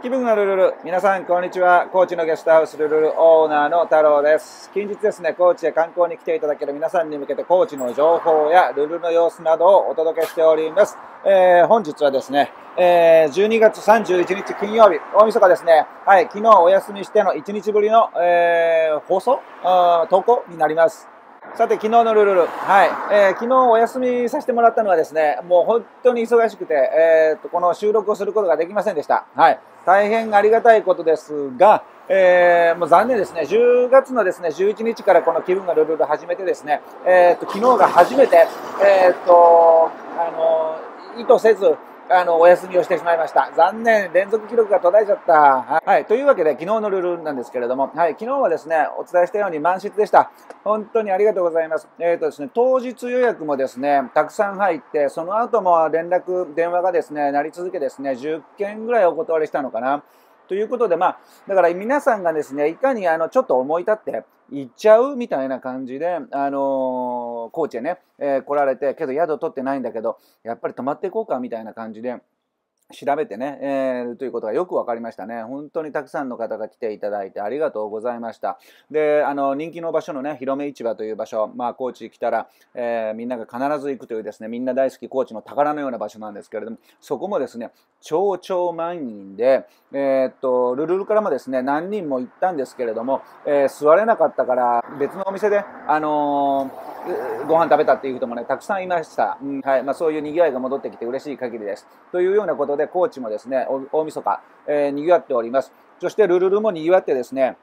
気分がルルル。皆さん、こんにちは。高知のゲストハウスルルルオーナーの太郎です。近日ですね、高知へ観光に来ていただける皆さんに向けて、高知の情報やルルルの様子などをお届けしております。本日はですね、12月31日金曜日、大晦日ですね、はい、昨日お休みしての1日ぶりの、投稿になります。さて、昨日のルルル、はい、昨日お休みさせてもらったのはですね、もう本当に忙しくて、この収録をすることができませんでした。はい、大変ありがたいことですが、もう残念ですね、10月のですね、11日からこの気分がルルル始めてですね、昨日が初めて、意図せず、お休みをしてしまいました。残念、連続記録が途絶えちゃった。はい、というわけで、昨日のルルルなんですけれども、はい、昨日はですね、お伝えしたように満室でした。本当にありがとうございます。ですね、当日予約もですね、たくさん入って、その後も電話がですね、鳴り続けですね、10件ぐらいお断りしたのかな。ということで、まあ、だから皆さんがですね、いかにちょっと思い立って、行っちゃうみたいな感じで、高知へね、来られて、けど宿取ってないんだけど、やっぱり泊まっていこうかみたいな感じで、調べてね、ということがよく分かりましたね。本当にたくさんの方が来ていただいてありがとうございました。で、人気の場所のね、広め市場という場所、まあ、高知来たら、みんなが必ず行くというですね、みんな大好き高知の宝のような場所なんですけれども、そこもですね、超々満員で、ルルルからもですね、何人も行ったんですけれども、座れなかったから、別のお店で、ご飯食べたっていう人もね、たくさんいました。うん、はい。まあ、そういう賑わいが戻ってきて嬉しい限りです。というようなことで、高知もですね、大晦日、賑わっております。そして、ルルルも賑わってですね、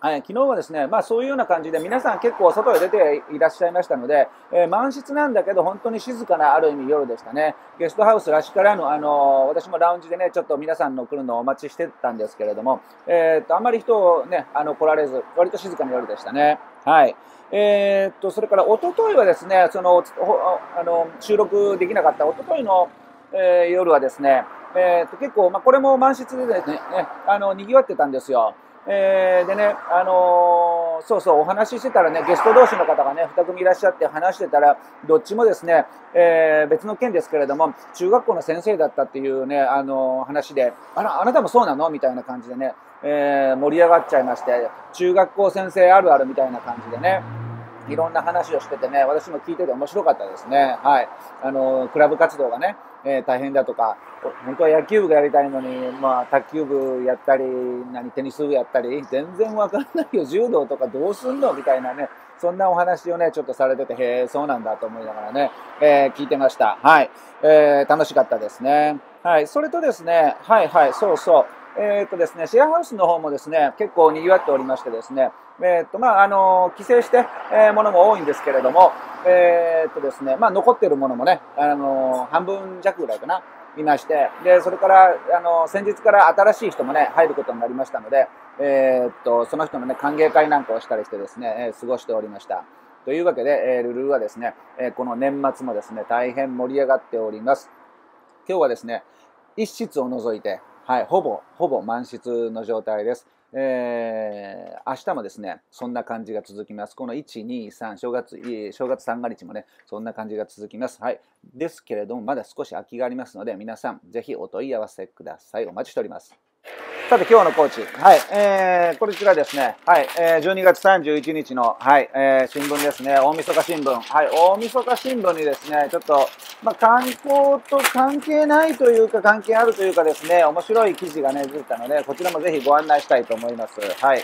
はい、昨日はですね、まあそういうような感じで皆さん結構外へ出ていらっしゃいましたので、満室なんだけど本当に静かなある意味夜でしたね。ゲストハウスらしからぬ、私もラウンジでね、ちょっと皆さんの来るのをお待ちしてたんですけれども、あんまり人をね、来られず、割と静かな夜でしたね。はい。それから一昨日はですね、収録できなかった一昨日の、夜はですね、結構、まあこれも満室でですね、賑わってたんですよ。でね、そうそう、お話ししてたらね、ゲスト同士の方がね、2組いらっしゃって話してたら、どっちもですね、別の件ですけれども、中学校の先生だったっていうね、話で、あなたもそうなのみたいな感じでね、盛り上がっちゃいまして、中学校先生あるあるみたいな感じでね、いろんな話をしててね、私も聞いてて面白かったですね。はい。クラブ活動がね、大変だとか、本当は野球部がやりたいのに、まあ、卓球部やったり、テニス部やったり、全然わからないよ、柔道とかどうすんのみたいなね、そんなお話をね、ちょっとされてて、へえ、そうなんだと思いながらね、聞いてました。はい。楽しかったですね。はい。それとですね、はいはい、そうそう。ですね、シェアハウスの方もですね、結構賑わっておりましてですね、まあ、帰省して、ものも多いんですけれども、ですね、まあ、残ってるものもね、半分弱ぐらいかな、いまして、で、それから、先日から新しい人もね、入ることになりましたので、その人のね、歓迎会なんかをしたりしてですね、過ごしておりました。というわけで、ルルルはですね、この年末もですね、大変盛り上がっております。今日はですね、一室を除いて、はい、ほぼ満室の状態です。明日もですね、そんな感じが続きます。この1、2、3、正月三が日もね、そんな感じが続きます。はい。ですけれども、まだ少し空きがありますので、皆さん、ぜひお問い合わせください。お待ちしております。さて、今日の高知。はい。こちらですね、はい。12月31日の、はい、新聞ですね。大晦日新聞。はい。大晦日新聞にですね、ちょっと、まあ、観光と関係ないというか、関係あるというかですね、面白い記事がね、出てたので、こちらもぜひご案内したいと思います。はい。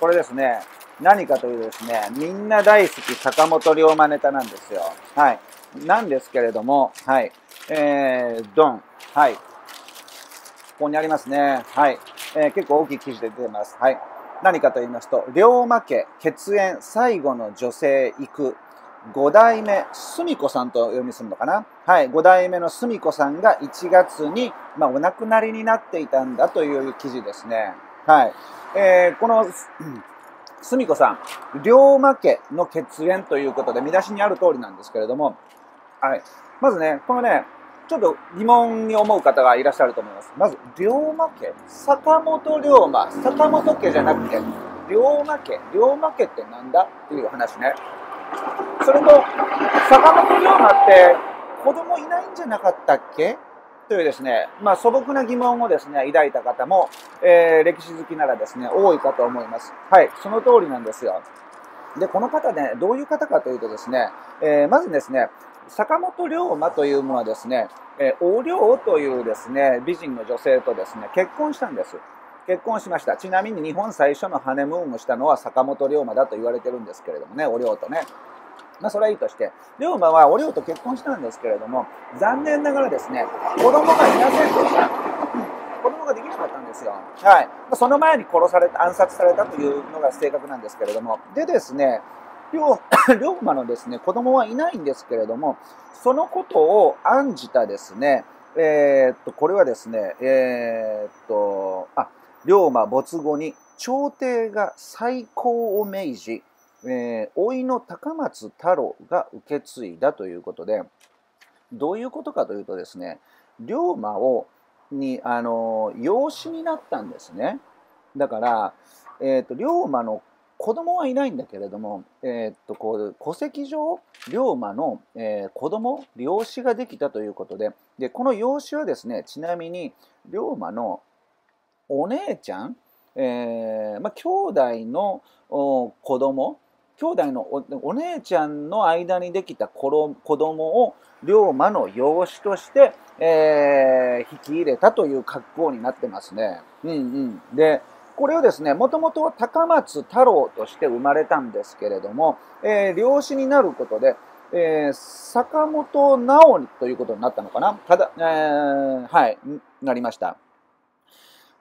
これですね、何かというとですね、みんな大好き坂本龍馬ネタなんですよ。はい。なんですけれども、はい。ドン。はい。ここにありますね。はい。結構大きい記事で出てます。はい。何かと言いますと、龍馬家血縁最後の女性行く。5代目、すみこさんと読みするのかな、はい、5代目のすみこさんが1月に、まあ、お亡くなりになっていたんだという記事ですね。はい。この、すみこさん、龍馬家の血縁ということで、見出しにある通りなんですけれども、はい。まずね、このね、ちょっと疑問に思う方がいらっしゃると思います。まず、龍馬家、坂本龍馬、坂本家じゃなくて、龍馬家、龍馬家ってなんだっていう話ね。それと、坂本龍馬って子供いないんじゃなかったっけというですね、素朴な疑問をですね、抱いた方も、歴史好きならですね、多いかと思います。はい、その通りなんですよ。で、この方ね、どういう方かというとですね、まずですね、坂本龍馬というものはですね、お龍というですね、美人の女性とですね、結婚したんです。結婚しました。ちなみに日本最初のハネムーンをしたのは坂本龍馬だと言われてるんですけれどもね、お龍とね。それはいいとして、龍馬はお龍と結婚したんですけれども、残念ながらですね、子供がいませんでした。子供ができなかったんですよ。はい。その前に殺された、暗殺されたというのが正確なんですけれども。でですね、龍馬のですね、子供はいないんですけれども、そのことを案じたですね、これはですね、龍馬没後に朝廷が再興を命じ、甥の高松太郎が受け継いだということで、どういうことかというとですね、龍馬に養子になったんですね。だから、龍馬の子供はいないんだけれども、こう戸籍上龍馬の、養子ができたということで、この養子はですね、ちなみに龍馬のお姉ちゃん、兄弟の子供、兄弟の お姉ちゃんの間にできた子供を龍馬の養子として、引き入れたという格好になってますね。で、これをですね、もともとは高松太郎として生まれたんですけれども、養子になることで、坂本直ということになったのかな、はい、なりました。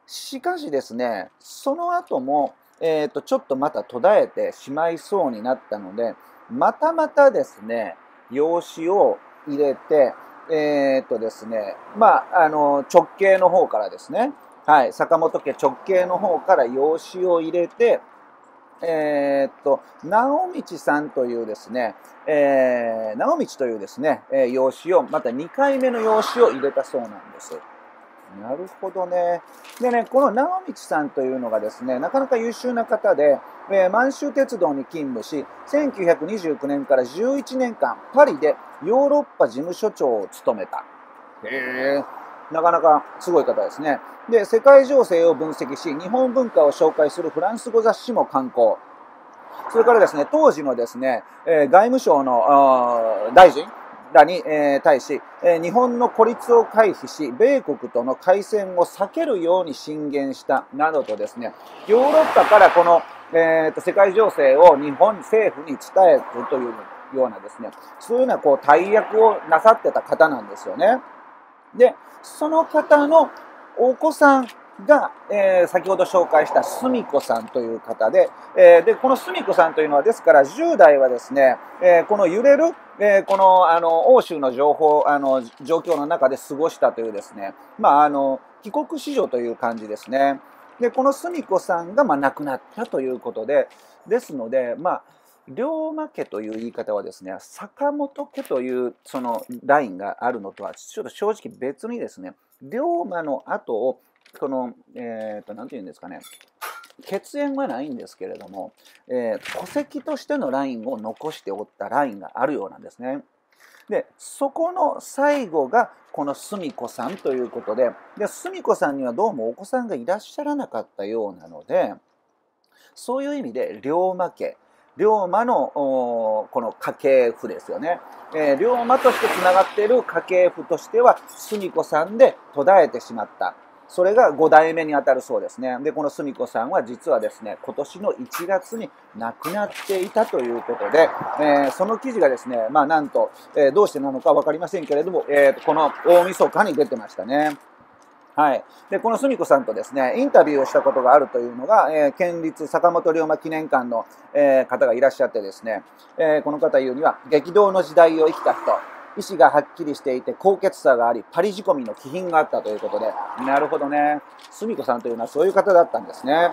しかしですね、その後も、ちょっとまた途絶えてしまいそうになったので、またですね、養子を入れて、ですね、直系の方からですね、はい、坂本家直系の方から養子を入れて、直道さんというですね、直道というですね、養子を、また2回目の養子を入れたそうなんです。なるほどね。でね、この直道さんというのがですね、なかなか優秀な方で、満州鉄道に勤務し、1929年から11年間、パリでヨーロッパ事務所長を務めた。へえ、なかなかすごい方ですね。で、世界情勢を分析し、日本文化を紹介するフランス語雑誌も刊行。それからですね、当時のですね、外務省の大臣らに対し、日本の孤立を回避し、米国との開戦を避けるように進言したなどとですね、ヨーロッパからこの、世界情勢を日本政府に伝えるというようなですね、そういうようなこう大役をなさってた方なんですよね。で、その方のお子さんが、先ほど紹介した澄子さんという方で、この澄子さんというのは、ですから10代はですね、この揺れる、この欧州の状況の中で過ごしたというですね、帰国子女という感じですね。で、この澄子さんが亡くなったということで、ですので、龍馬家という言い方はですね、坂本家というそのラインがあるのとはちょっと正直別にですね、龍馬の後をこの、なんて言うんですかね、血縁はないんですけれども、戸籍としてのラインを残しておったラインがあるようなんですね。で、そこの最後がこの澄子さんということで、澄子さんにはどうもお子さんがいらっしゃらなかったようなので、そういう意味で龍馬家、龍馬のこの家系譜ですよね。龍馬としてつながっている家系譜としては澄子さんで途絶えてしまった。それが5代目にあたるそうですね。で、この澄子さんは実はですね、今年の1月に亡くなっていたということで、その記事がですね、なんと、どうしてなのか分かりませんけれども、この大晦日に出てましたね。はい。で、この澄子さんとですね、インタビューをしたことがあるというのが、県立坂本龍馬記念館の、方がいらっしゃってですね、この方言うには、激動の時代を生きた人。意思がはっきりしていて高潔さがあり、パリ仕込みの気品があったということで、なるほどね、澄子さんというのはそういう方だったんですね。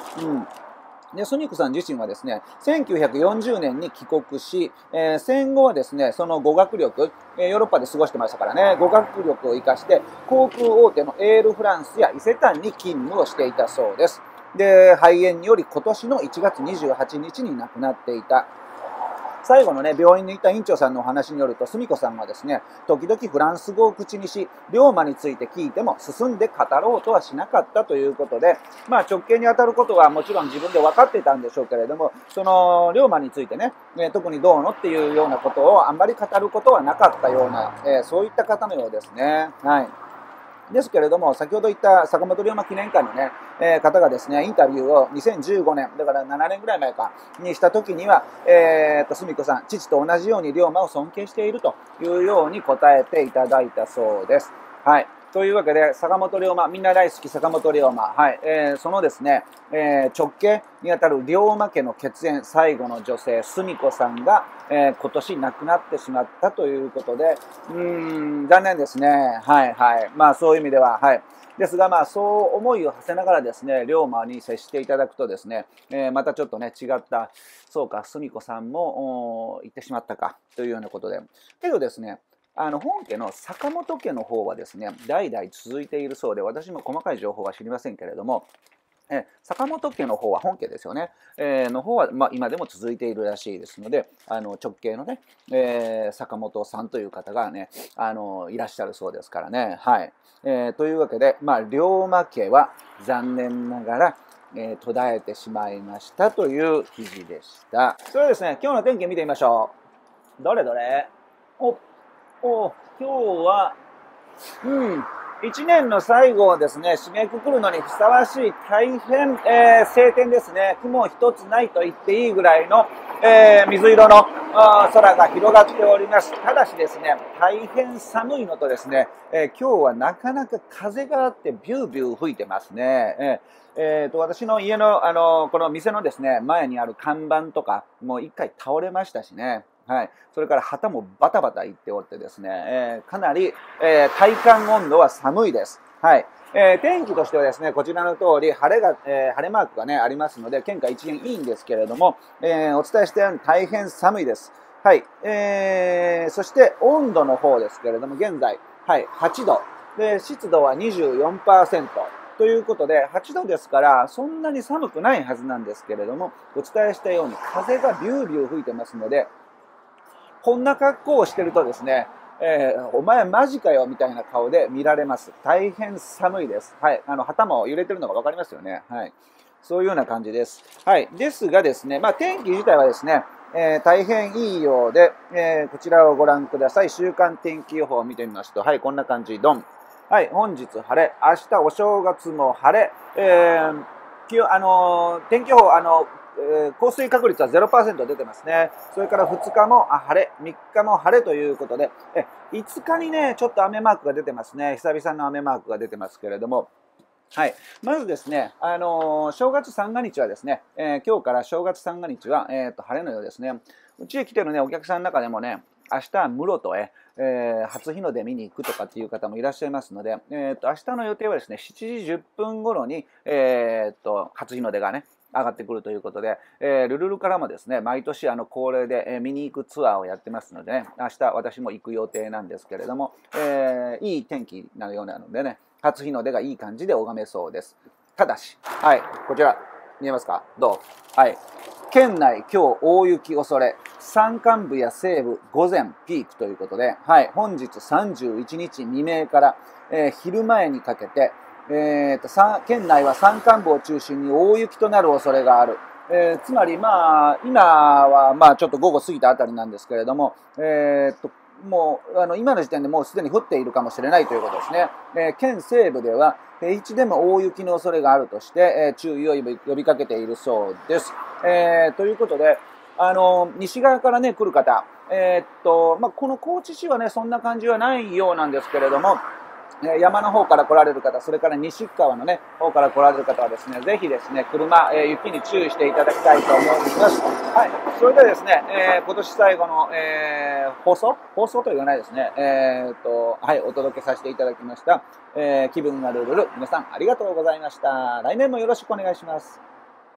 で、澄子さん自身はですね、1940年に帰国し、戦後はですね、その語学力、ヨーロッパで過ごしてましたからね、語学力を生かして航空大手のエールフランスや伊勢丹に勤務をしていたそうです。で、肺炎により今年の1月28日に亡くなっていた。最後のね、病院にいた院長さんのお話によると、すみこさんはですね、時々フランス語を口にし、龍馬について聞いても進んで語ろうとはしなかったということで、まあ直系に当たることはもちろん自分で分かってたんでしょうけれども、その龍馬についてね、特にどうのっていうようなことをあんまり語ることはなかったような、そういった方のようですね。はい。ですけれども、先ほど言った坂本龍馬記念館のね、方がですね、インタビューを2015年、だから7年ぐらい前か、にした時には、すみこさん、父と同じように龍馬を尊敬しているというように答えていただいたそうです。はい。というわけで、坂本龍馬、みんな大好き坂本龍馬、はい。そのですね、直系にあたる龍馬家の血縁、最後の女性、すみこさんが、今年亡くなってしまったということで、残念ですね。はいはい。まあそういう意味では、はい。ですが、まあそう思いを馳せながらですね、龍馬に接していただくとですね、またちょっとね、違った、そうか、すみこさんも行ってしまったか、というようなことで。けどですね、本家の坂本家の方はですね、代々続いているそうで、私も細かい情報は知りませんけれども、坂本家の方は、本家ですよね、の方は、まあ、今でも続いているらしいですので、直系のね、坂本さんという方がね、いらっしゃるそうですからね。はい。というわけで、まあ、龍馬家は残念ながら、途絶えてしまいましたという記事でした。それではですね、今日の天気見てみましょう。どれどれ？今日は、1年の最後をですね、締めくくるのにふさわしい大変、晴天ですね。雲一つないと言っていいぐらいの、水色の空が広がっております。ただしですね、大変寒いのとですね、今日はなかなか風があってビュービュー吹いてますね。私の家の、この店のですね、前にある看板とか、もう一回倒れましたしね。はい。それから旗もバタバタいっておってですね、かなり、体感温度は寒いです。はい。天気としてはですね、こちらの通り晴れマークがね、ありますので、県下一円いいんですけれども、お伝えしたように大変寒いです。はい。そして温度の方ですけれども、現在、はい、8度。で、湿度は 24%。ということで、8度ですから、そんなに寒くないはずなんですけれども、お伝えしたように風がビュービュー吹いてますので、こんな格好をしてるとですね、お前マジかよみたいな顔で見られます。大変寒いです。はい。旗も揺れてるのが分かりますよね。はい。そういうような感じです。はい。ですがですね、まあ天気自体はですね、大変いいようで、こちらをご覧ください。週間天気予報を見てみますと、はい、こんな感じ、ドン。はい、本日晴れ。明日お正月も晴れ。天気予報、降水確率は 0% 出てますね。それから2日も晴れ、3日も晴れということで、5日にね、ちょっと雨マークが出てますね。久々の雨マークが出てますけれども、はい。まずですね、正月三が日はですね、今日から正月三が日は、晴れのようですね。うちへ来てるね、お客さんの中でもね、明日、室戸へ、初日の出見に行くとかっていう方もいらっしゃいますので、明日の予定はですね、7時10分頃に、初日の出がね、上がってくるということで、ルルルからもですね、毎年恒例で、見に行くツアーをやってますのでね、明日私も行く予定なんですけれども、いい天気なようなのでね、初日の出がいい感じで拝めそうです。ただし、はい、こちら、見えますか？どう？はい。県内今日大雪恐れ、山間部や西部午前ピークということで、はい、本日31日未明から、昼前にかけて、県内は山間部を中心に大雪となる恐れがある。つまり、まあ、今は、まあ、ちょっと午後過ぎたあたりなんですけれども、もう、今の時点でもうすでに降っているかもしれないということですね。県西部では、平地でも大雪の恐れがあるとして、注意を呼びかけているそうです。ということで、西側からね、来る方、まあ、この高知市はね、そんな感じはないようなんですけれども、山の方から来られる方、それから西川のね、方から来られる方はですね、ぜひですね、車、雪に注意していただきたいと思います。はい。それでですね、今年最後の、放送と言わないですね、はい、お届けさせていただきました。気分がルルル。皆さんありがとうございました。来年もよろしくお願いします。